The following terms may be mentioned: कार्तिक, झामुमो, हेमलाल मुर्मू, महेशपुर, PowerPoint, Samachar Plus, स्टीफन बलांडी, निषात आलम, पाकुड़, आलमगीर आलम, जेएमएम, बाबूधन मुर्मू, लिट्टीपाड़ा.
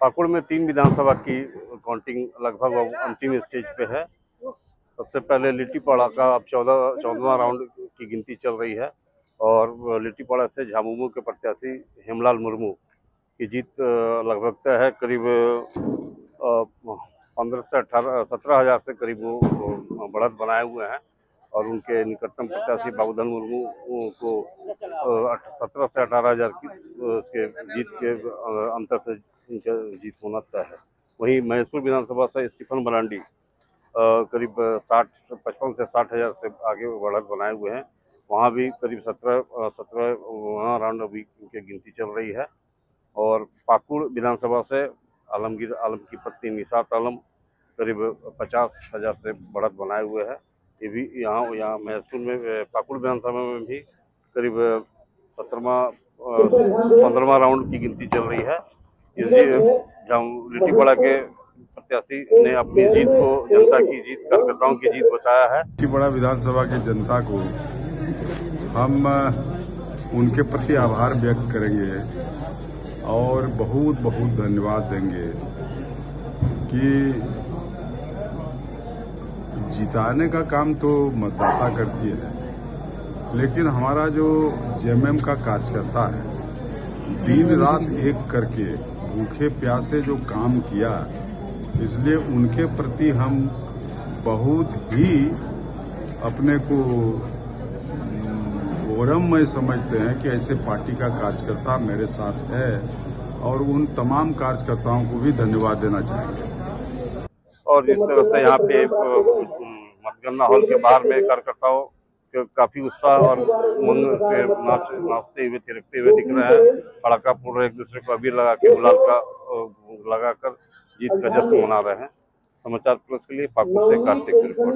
पाकुड़ में 3 विधानसभा की काउंटिंग लगभग अंतिम स्टेज पे है। सबसे पहले लिट्टीपाड़ा का अब 14वां राउंड की गिनती चल रही है और लिट्टीपाड़ा से झामुमो के प्रत्याशी हेमलाल मुर्मू की जीत लगभग तय है। करीब 15 से 17 हज़ार से करीब वो बढ़त बनाए हुए हैं और उनके निकटतम प्रत्याशी बाबूधन मुर्मू को 17 से 18 हज़ार की उसके जीत के अंतर से उनका जीत होना तय है। वहीं महेशपुर विधानसभा से स्टीफन बलांडी करीब 55 से 60 हज़ार से आगे बढ़त बनाए हुए हैं। वहाँ भी करीब 17 राउंड अभी उनकी गिनती चल रही है। और पाकुड़ विधानसभा से आलमगीर आलम की पत्नी निषात आलम करीब 50 हज़ार से बढ़त बनाए हुए है। ये भी यहाँ महेशपुर में पाकुड़ विधानसभा में भी करीब 15वां राउंड की गिनती चल रही है। लिट्टीपाड़ा के प्रत्याशी ने अपनी जीत को जनता की जीत, कार्यकर्ताओं की जीत बताया है। लिट्टीपाड़ा विधानसभा की जनता को हम उनके प्रति आभार व्यक्त करेंगे और बहुत बहुत धन्यवाद देंगे कि जिताने का काम तो मतदाता करती है, लेकिन हमारा जो जेएमएम का कार्यकर्ता है दिन रात एक करके भूखे प्यासे जो काम किया, इसलिए उनके प्रति हम बहुत ही अपने को गौरव में समझते हैं कि ऐसे पार्टी का कार्यकर्ता मेरे साथ है और उन तमाम कार्यकर्ताओं को भी धन्यवाद देना चाहेंगे। और जिस तरह से यहाँ पे मतगणना हॉल के बाहर में कार्यकर्ताओं के काफी उत्साह और मन से नाचते हुए थिरकते हुए दिख रहे हैं। पड़ाका पूरा एक दूसरे को अबीर लगा के गुलाल का लगाकर जीत का जश्न मना रहे हैं। समाचार प्लस के लिए पाकुड़ से कार्तिक की रिपोर्ट।